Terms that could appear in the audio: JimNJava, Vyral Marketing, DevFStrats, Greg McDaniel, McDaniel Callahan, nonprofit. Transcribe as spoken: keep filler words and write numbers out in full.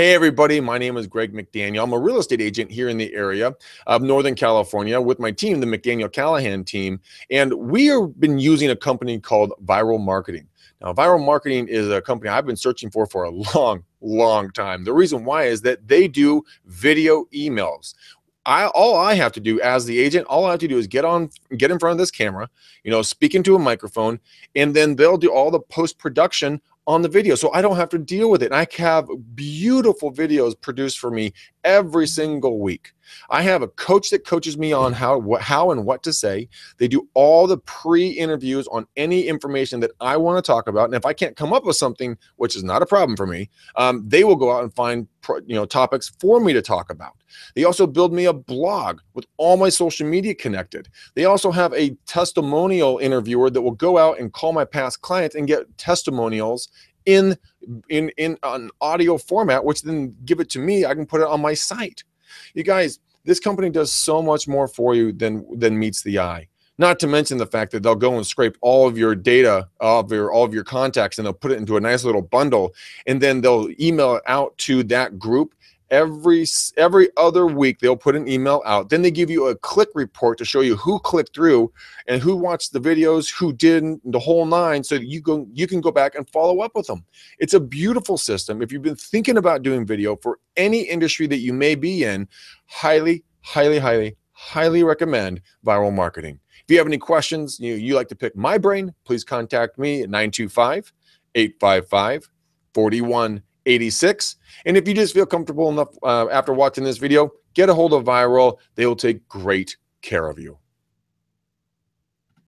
Hey everybody, my name is Greg McDaniel. I'm a real estate agent here in the area of Northern California with my team, the McDaniel Callahan team, and we have been using a company called Vyral Marketing. Now, Vyral Marketing is a company I've been searching for for a long, long time. The reason why is that they do video emails. I, all I have to do as the agent, all I have to do is get on, get in front of this camera, you know, speak into a microphone, and then they'll do all the post-production on the video. So I don't have to deal with it. And I have beautiful videos produced for me every single week. I have a coach that coaches me on how, wh how and what to say. They do all the pre-interviews on any information that I want to talk about. And if I can't come up with something, which is not a problem for me, um, they will go out and find pro you know topics for me to talk about. They also build me a blog with all my social media connected. They also have a testimonial interviewer that will go out and call my past clients and get testimonials in, in, in an audio format, which then give it to me. I can put it on my site. You guys, this company does so much more for you than than meets the eye. Not to mention the fact that they'll go and scrape all of your data, all of your, all of your contacts, and they'll put it into a nice little bundle, and then they'll email it out to that group. Every, every other week, they'll put an email out. Then they give you a click report to show you who clicked through and who watched the videos, who didn't, the whole nine, so that you, go, you can go back and follow up with them. It's a beautiful system. If you've been thinking about doing video for any industry that you may be in, highly, highly, highly, highly recommend Vyral Marketing. If you have any questions, you, you like to pick my brain, please contact me at nine two five, eight five five, four one eight six. And if you just feel comfortable enough uh, after watching this video, get a hold of Vyral. They will take great care of you.